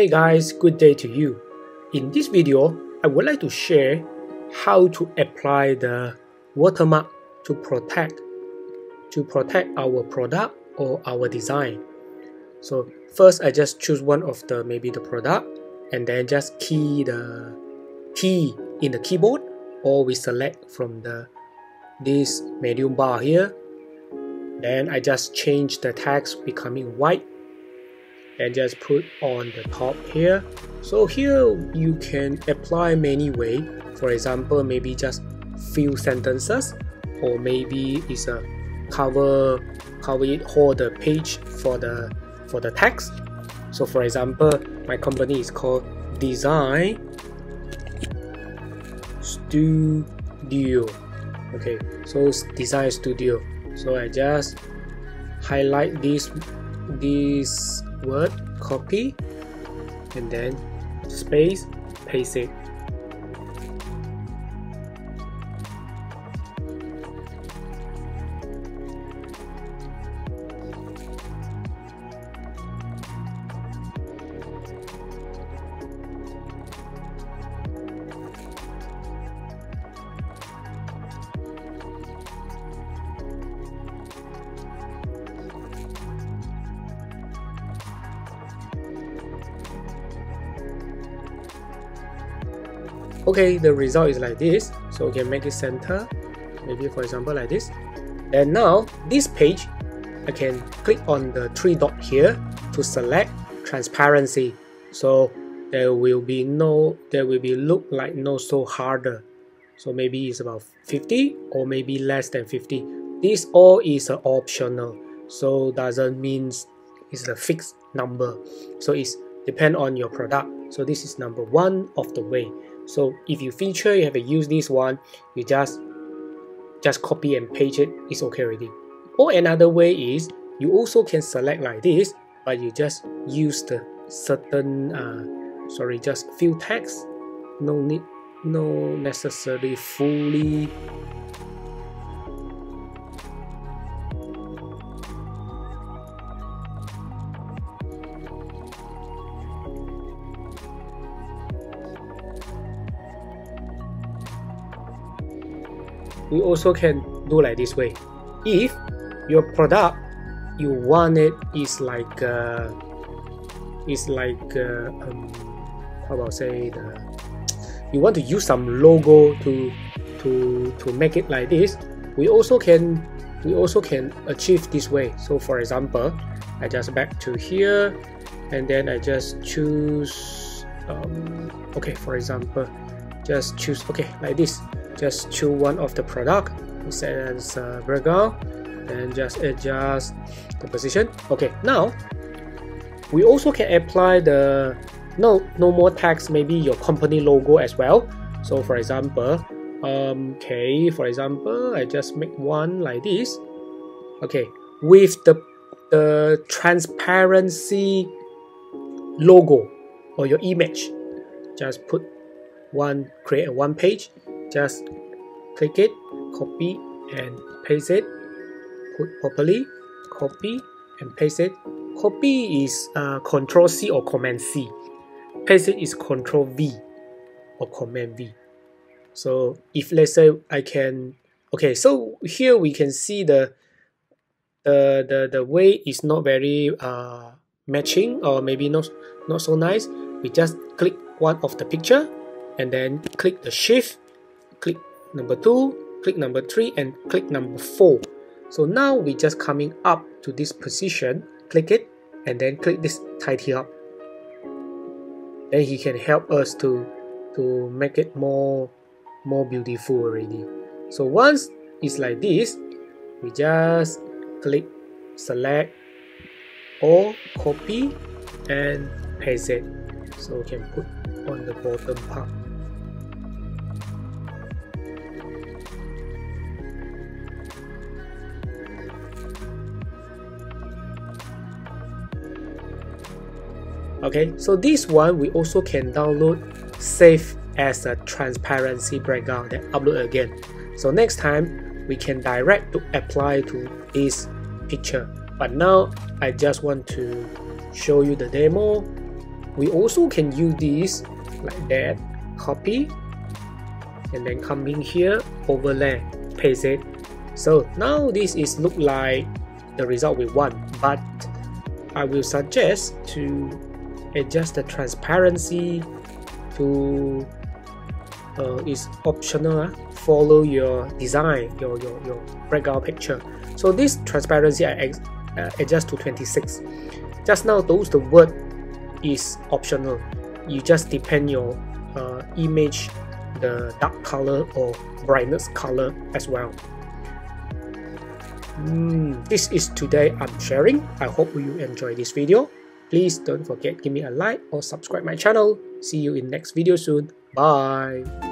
Hey guys, good day to you. In this video, I would like to share how to apply the watermark to protect our product or our design. So first, I just choose one of the maybe the product, and then just key the key in the keyboard, or we select from this menu bar here. Then I just change the text becoming white. And just put on the top here. So here you can apply many ways. For example, maybe just few sentences, or maybe it's a cover it whole the page for the text. So for example, my company is called Design Studio. Okay, so Design Studio. So I just highlight this word, copy, and then space, paste it. Okay, the result is like this. So we can make it center, maybe for example like this. And now this page, I can click on the three dot here to select transparency. So there will be look like no so harder. So maybe it's about 50 or maybe less than 50. This all is optional, so doesn't mean it's a fixed number. So it's depend on your product. So this is number one of the way. So if you feature, you have to use this one, you just copy and paste it, it's okay already. Or another way is, you also can select like this, but you just use the certain, just few text, no necessarily fully. We also can do like this way. If your product you want it is like you want to use some logo to make it like this, we also can achieve this way. So for example, I just back to here, and then I just choose like this. Just choose one of the product, set it as background, and just adjust the position. Okay, now we also can apply the no more text, maybe your company logo as well. So for example, I just make one like this. Okay, with the transparency logo or your image, just put one, create a one page. Just click it, copy and paste it, put properly, copy and paste it. Copy is Control C or Command C. Paste it is Control V or Command V. So if let's say I can, okay, so here we can see the way is not very matching, or maybe not so nice. We just click one of the picture, and then click the shift, click number 2, click number 3, and click number 4. So now we just coming up to this position, click it, and then click this tidy up. Then he can help us to make it more beautiful already. So once it's like this, we just click, select, or copy and paste it. So we can put on the bottom part. Okay, so this one we also can download, save as a transparency background, then upload again. So next time we can direct to apply to this picture. But now I just want to show you the demo. We also can use this like that, copy, and then come in here, overlay, paste it. So now this is look like the result we want, but I will suggest to adjust the transparency to is optional. Follow your design, your background picture. So this transparency I adjust to 26. Just now those the word is optional. You just depend your image, the dark color or brightness color as well. This is today I'm sharing. I hope you enjoy this video. Please don't forget give me a like or subscribe my channel. See you in next video soon. Bye.